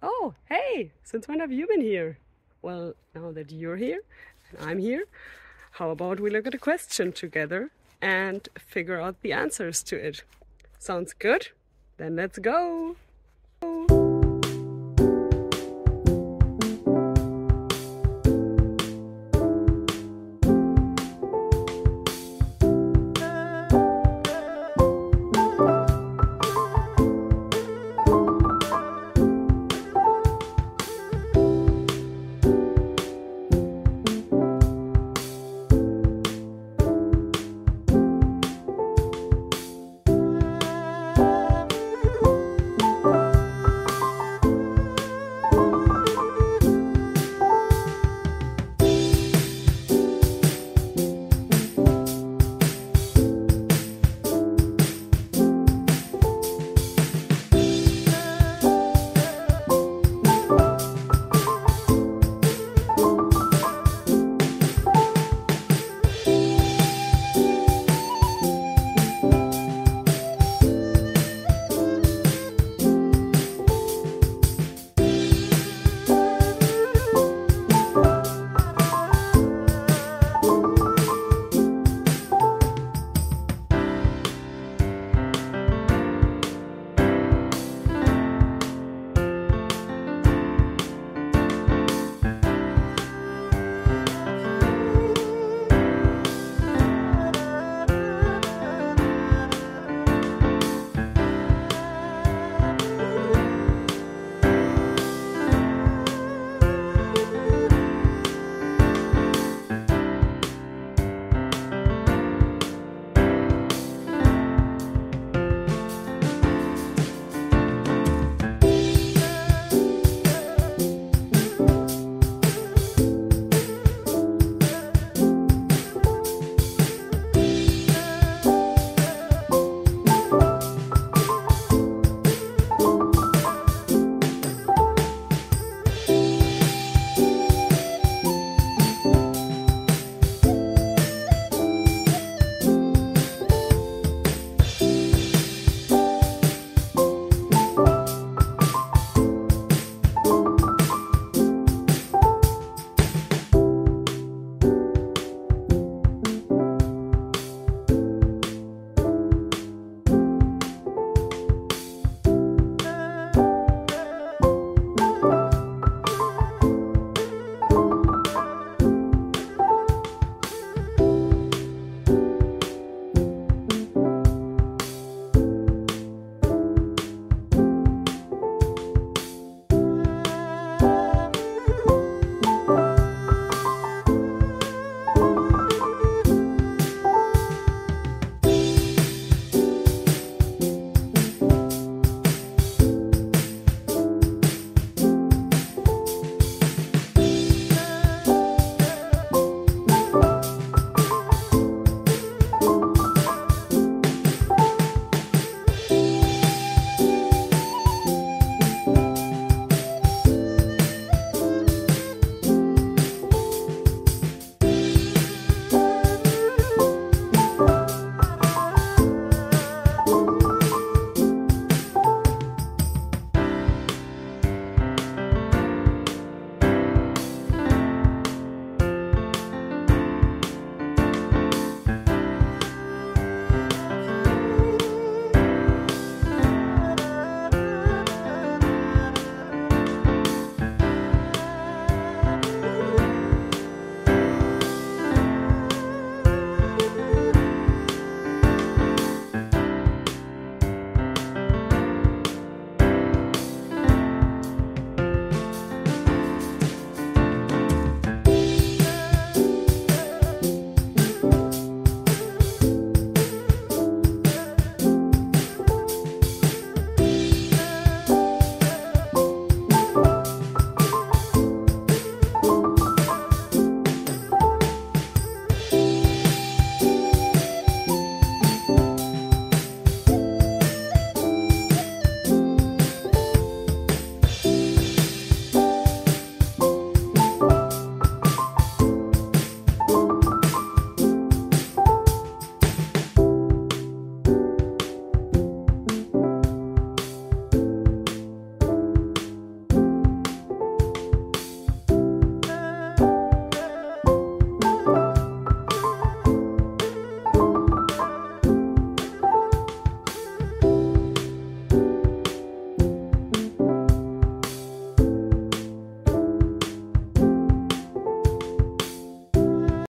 Oh, hey! Since when have you been here? Well, now that you're here and I'm here, how about we look at a question together and figure out the answers to it? Sounds good? Then let's go!